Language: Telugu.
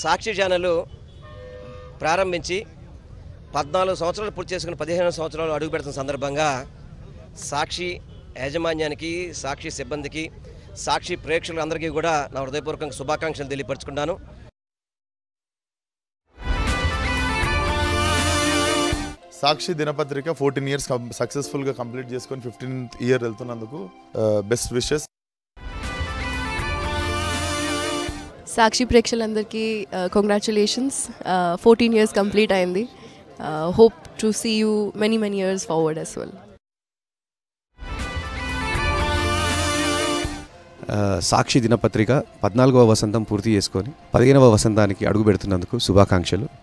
సాక్షి ఛానల్ ప్రారంభించి 14 సంవత్సరాలు పూర్తి చేసుకుని 15 సంవత్సరాలు అడుగుపెడుతున్న సందర్భంగా సాక్షి యాజమాన్యానికి సాక్షి సిబ్బందికి సాక్షి ప్రేక్షకులందరికీ కూడా నా హృదయపూర్వకంగా శుభాకాంక్షలు తెలియపరుచుకుంటాను. సాక్షి దినపత్రిక 14 years సక్సెస్ఫుల్గా కంప్లీట్ చేసుకొని 15th year వెళ్తున్నందుకు బెస్ట్ విషెస్. సాక్షి ప్రేక్షకులందరికీ కంగ్రాచులేషన్స్, 14 years కంప్లీట్ అయింది. Hope to see you many years forward as well. Sakshi దినపత్రిక 14వ వసంతం పూర్తి చేసుకొని 15వ వసంతానికి అడుగు పెడుతున్నందుకు శుభాకాంక్షలు.